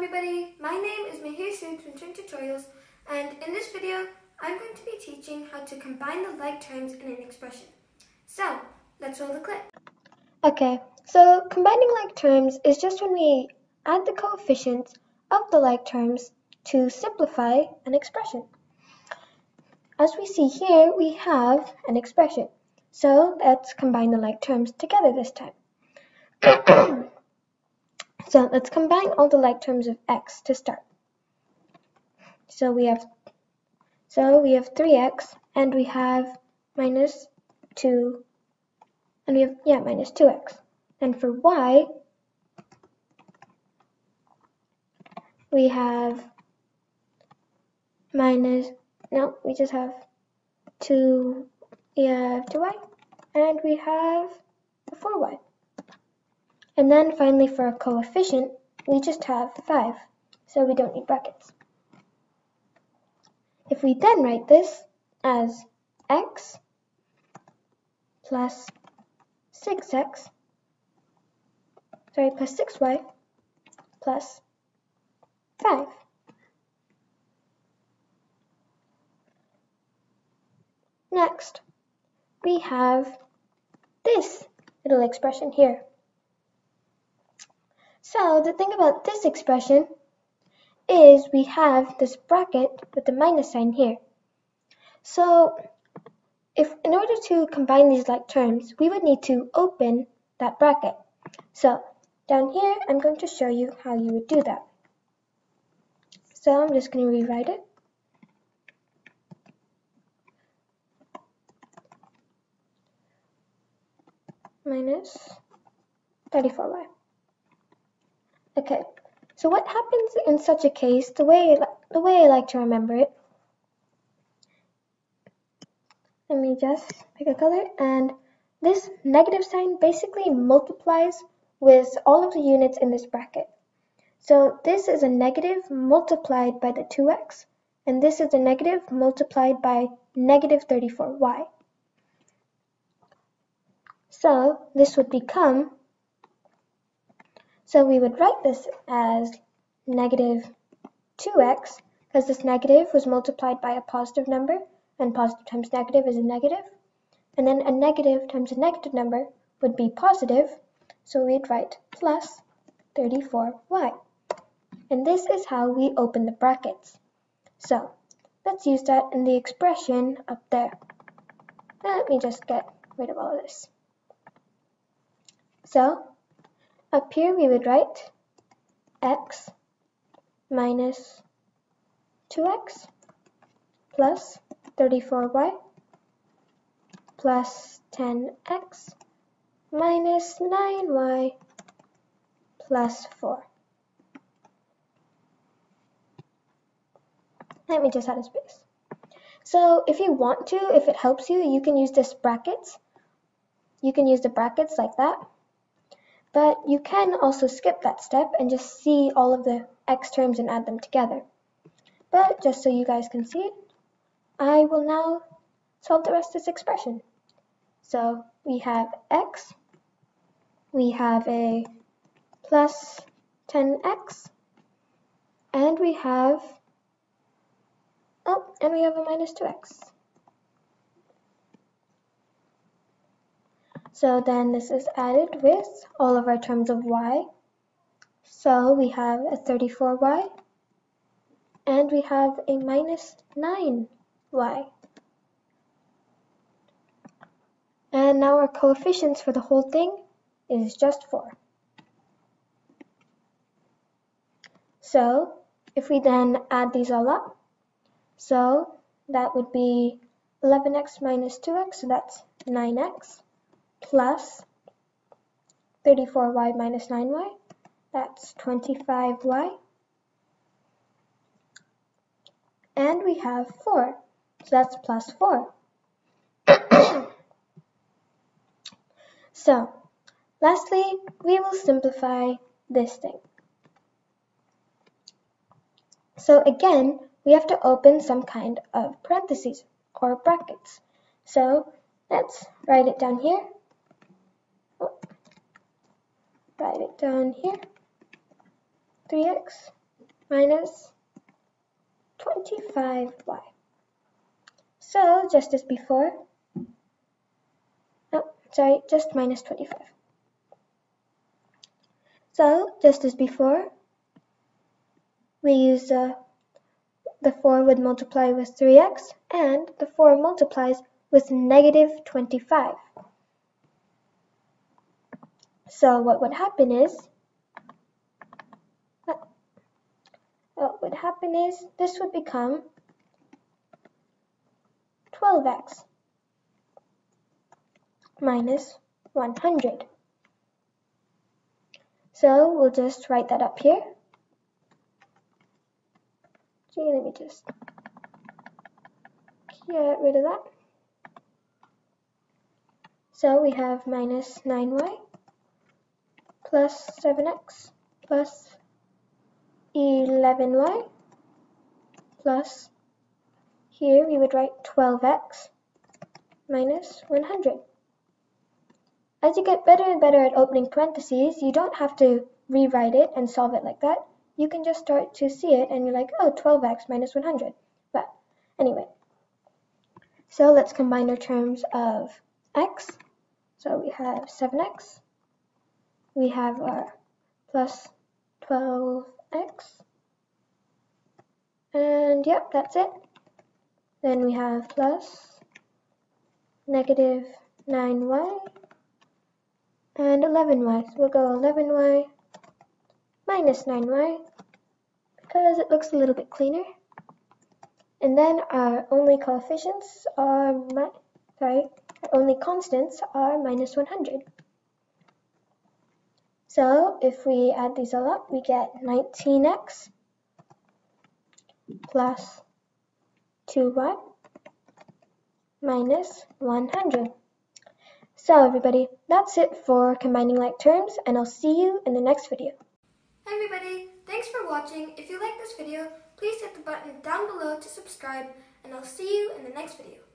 everybody, my name is Mihir from Twin Tutorials, and in this video I'm going to be teaching how to combine the like terms in an expression. So let's roll the clip. Okay, so combining like terms is just when we add the coefficients of the like terms to simplify an expression. As we see here, we have an expression. So let's combine the like terms together this time. So let's combine all the like terms of x to start. So we have 3x, and we have minus 2, and we have minus 2x. And for y, we have we have 2y, and we have 4y. And then finally for a coefficient, we just have 5, so we don't need brackets. If we then write this as x plus 6y plus 5. Next, we have this little expression here. So the thing about this expression is we have this bracket with the minus sign here. So in order to combine these like terms, we would need to open that bracket. So down here, I'm going to show you how you would do that. So I'm just going to rewrite it. Minus 34y. Okay, so what happens in such a case, the way I like to remember it, let me just pick a color, and this negative sign basically multiplies with all of the units in this bracket. So this is a negative multiplied by the 2x, and this is a negative multiplied by negative 34y. So this would become, so we would write this as negative 2x, because this negative was multiplied by a positive number, and positive times negative is a negative. And then a negative times a negative number would be positive, so we'd write plus 34y. And this is how we open the brackets. So let's use that in the expression up there. Now let me just get rid of all of this. So up here we would write x minus 2x plus 34y plus 10x minus 9y plus 4. Let me just add a space. So if you want to, if it helps you, you can use this brackets. You can use the brackets like that. But you can also skip that step and just see all of the x terms and add them together. But just so you guys can see it, I will now solve the rest of this expression. So we have x, we have a plus 10x, and we have, a minus 2x. So then this is added with all of our terms of y. So we have a 34y, and we have a minus 9y. And now our coefficients for the whole thing is just 4. So if we then add these all up, so that would be 11x minus 2x, so that's 9x. Plus 34y minus 9y, that's 25y, and we have 4, so that's plus 4. So lastly, we will simplify this thing. So again, we have to open some kind of parentheses or brackets. So let's write it down here. Write it down here, 3x minus 25y. So just as before, just minus 25. So just as before, we use the 4 would multiply with 3x, and the 4 multiplies with negative 25. So what would happen is this would become 12x minus 100. So we'll just write that up here. Okay, let me just get rid of that. So we have minus 9y plus 7x plus 11y plus, here we would write 12x minus 100. As you get better and better at opening parentheses, you don't have to rewrite it and solve it like that. You can just start to see it and you're like, oh, 12x minus 100. But anyway, so let's combine our terms of x. So we have 7x. We have our plus 12x. And yep, that's it. Then we have plus negative 9y and 11y. So we'll go 11y minus 9y because it looks a little bit cleaner. And then our only coefficients are, our only constants are minus 100. So if we add these all up, we get 19x plus 2y minus 100. So everybody, that's it for combining like terms, and I'll see you in the next video. Hey everybody, thanks for watching. If you like this video, please hit the button down below to subscribe, and I'll see you in the next video.